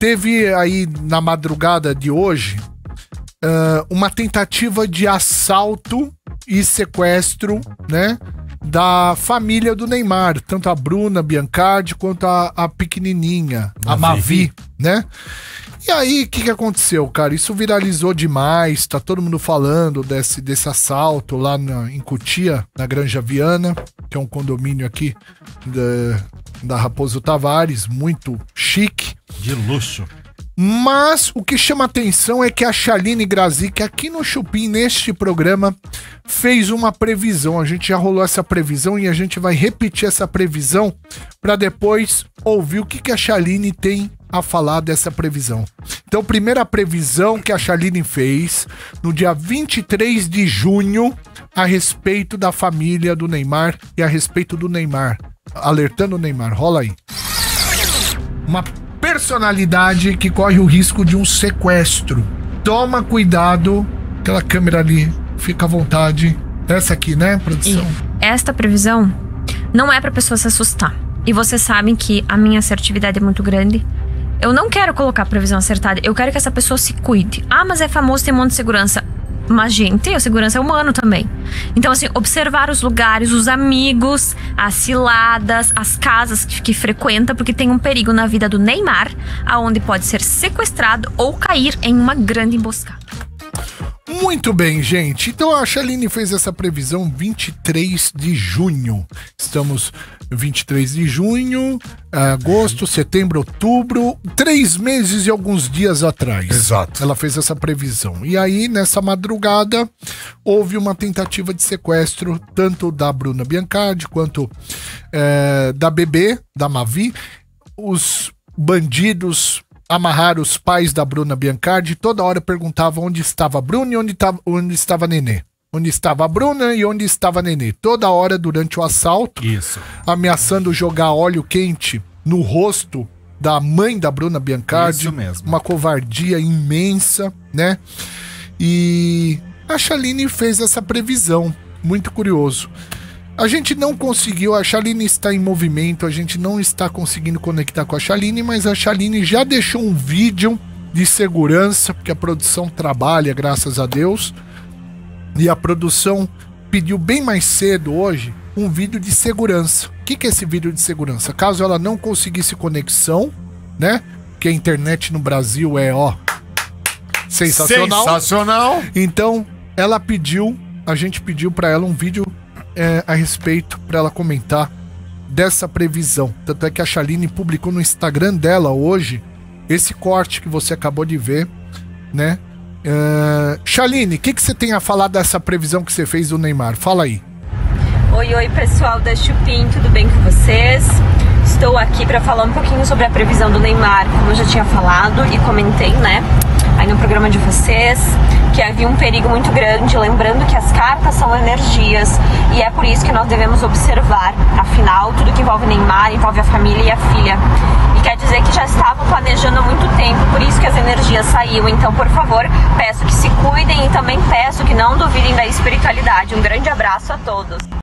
Teve aí na madrugada de hoje uma tentativa de assalto e sequestro, né, da família do Neymar, tanto a Bruna Biancardi quanto a pequenininha, a Mavi, né? E aí, o que que aconteceu, cara? Isso viralizou demais, tá todo mundo falando desse assalto lá em Cotia, na Granja Viana, que é um condomínio aqui da Raposo Tavares, muito chique. De luxo. Mas o que chama atenção é que a Chaline Grazik, aqui no Chupim, neste programa, fez uma previsão. A gente já rolou essa previsão e a gente vai repetir essa previsão para depois ouvir o que a Chaline tem a falar dessa previsão. Então, primeira previsão que a Chaline fez no dia 23 de junho a respeito da família do Neymar e a respeito do Neymar. Alertando o Neymar. Rola aí. Uma personalidade que corre o risco de um sequestro. Toma cuidado. Aquela câmera ali, fica à vontade. Essa aqui, né, produção? E esta previsão não é pra pessoa se assustar. E vocês sabem que a minha assertividade é muito grande. Eu não quero colocar previsão acertada. Eu quero que essa pessoa se cuide. Ah, mas é famoso, tem um monte de segurança. Mas, gente, a segurança é humano também. Então, assim, observar os lugares, os amigos, as ciladas, as casas que frequenta, porque tem um perigo na vida do Neymar, aonde pode ser sequestrado ou cair em uma grande emboscada. Muito bem, gente. Então, a Chaline fez essa previsão 23 de junho. Estamos 23 de junho, agosto, setembro, outubro, 3 meses e alguns dias atrás. Exato. Ela fez essa previsão. E aí, nessa madrugada, houve uma tentativa de sequestro, tanto da Bruna Biancardi quanto da bebê, da Mavi. Os bandidos amarraram os pais da Bruna Biancardi, toda hora perguntavam onde estava a Bruna e onde estava a Nenê. Onde estava a Bruna e onde estava a Nenê. Toda hora durante o assalto. Isso. Ameaçando jogar óleo quente no rosto da mãe da Bruna Biancardi. Isso mesmo. Uma covardia imensa, né? E a Chaline fez essa previsão. Muito curioso. A gente não conseguiu, a Chaline está em movimento, a gente não está conseguindo conectar com a Chaline, mas a Chaline já deixou um vídeo de segurança, porque a produção trabalha, graças a Deus. E a produção pediu bem mais cedo hoje um vídeo de segurança. O que é esse vídeo de segurança? Caso ela não conseguisse conexão, né? Porque a internet no Brasil é, ó, sensacional. Sensacional. Então, ela pediu, a gente pediu para ela um vídeo a respeito, para ela comentar dessa previsão. Tanto é que a Chaline publicou no Instagram dela hoje esse corte que você acabou de ver, né? Chaline, o que você tem a falar dessa previsão que você fez do Neymar? Fala aí. Oi pessoal da Chupim, tudo bem com vocês? Estou aqui para falar um pouquinho sobre a previsão do Neymar, como eu já tinha falado e comentei, né, aí no programa de vocês, que havia um perigo muito grande, lembrando que as cartas são energias e é por isso que nós devemos observar, afinal, tudo que envolve Neymar, envolve a família e a filha. E quer dizer que já estavam planejando há muito tempo, por isso que as energias saíram. Então, por favor, peço que se cuidem e também peço que não duvidem da espiritualidade. Um grande abraço a todos.